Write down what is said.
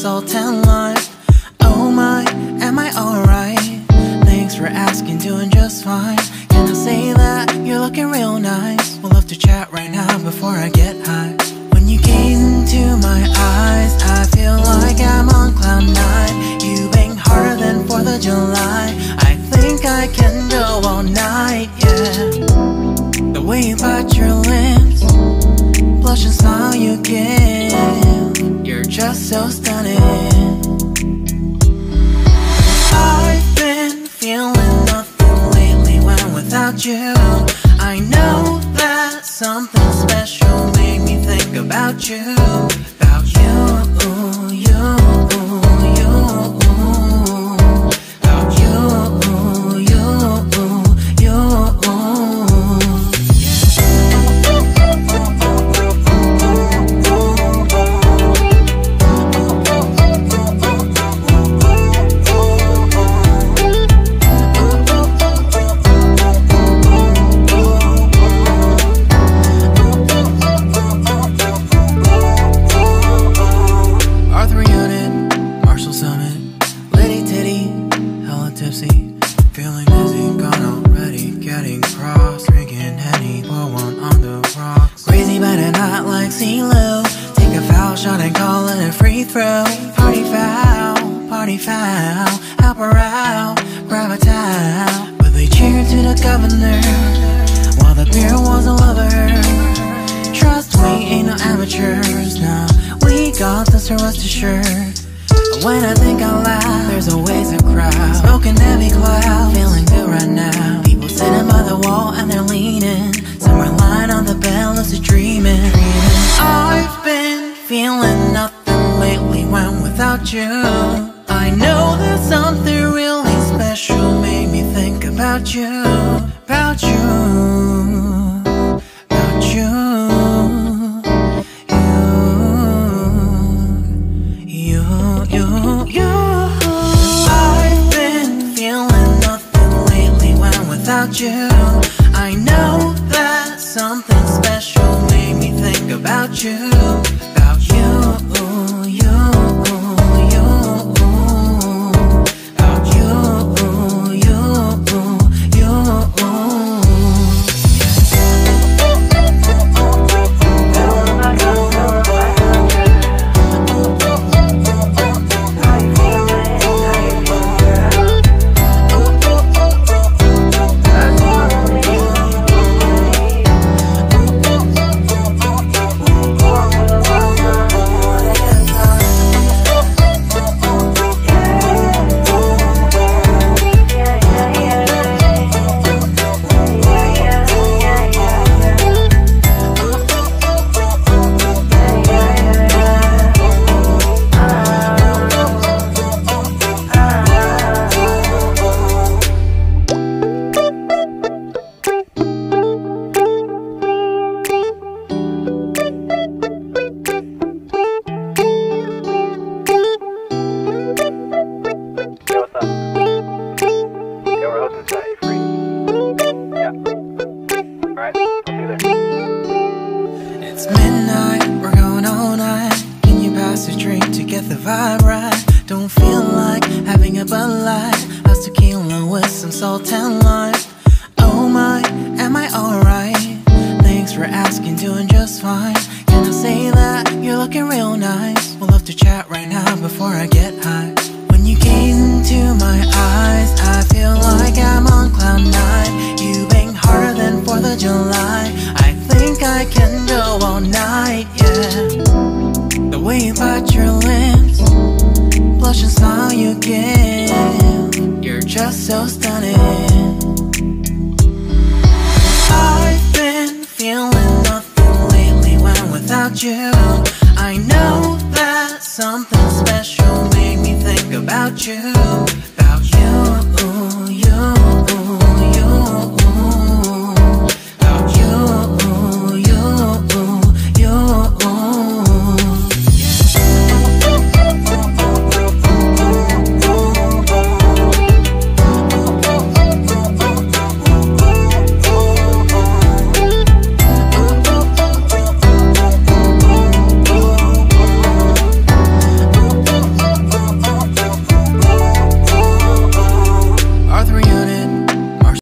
this all 10 lines. Oh my, am I alright? Thanks for asking, doing just fine. Can I say that you're looking real nice? We'll love to chat right now before I get high. When you gaze into my eyes, I feel like I'm on cloud 9. You bang harder than 4th of July. I think I can go all night, yeah. The way you bite your lips, blush and smile you give, you're just so stunning. I've been feeling nothing lately when without you. I know that something special made me think about you. About you, I know that something special made me think about you.